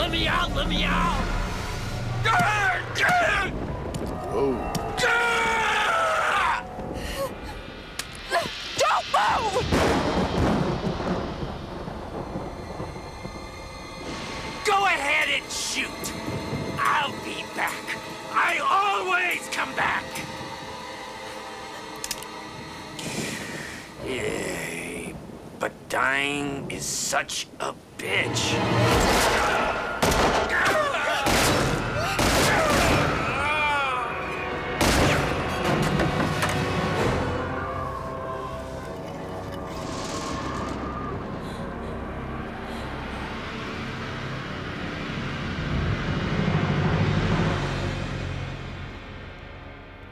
Let me out! Let me out! Whoa. Don't move! Go ahead and shoot! I'll be back! I always come back! Yeah, but dying is such a bitch.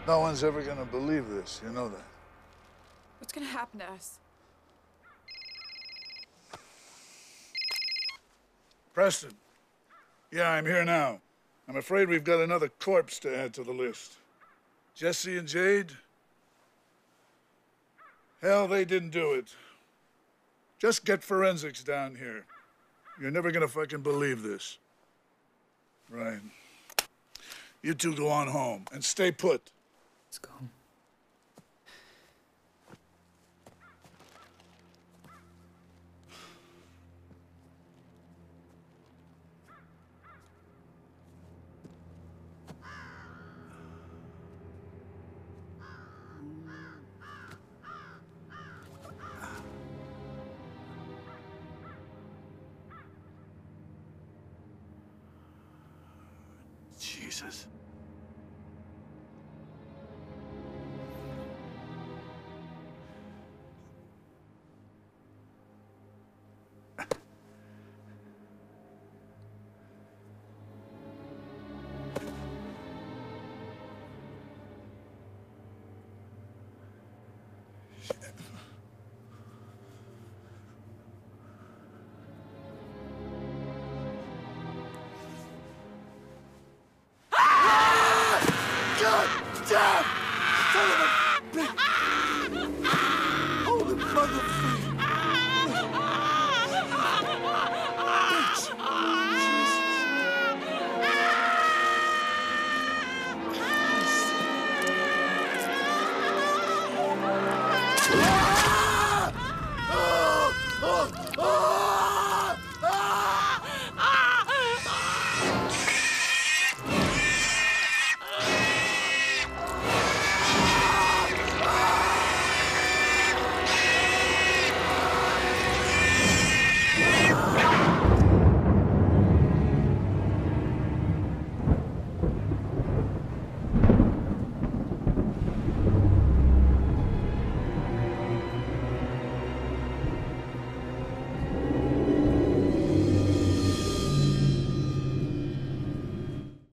No one's ever gonna believe this, you know that. What's gonna happen to us? Preston. Yeah, I'm here now. I'm afraid we've got another corpse to add to the list. Jesse and Jade? Hell, they didn't do it. Just get forensics down here. You're never gonna fucking believe this. Right. You two go on home and stay put. Let's go. Jesus.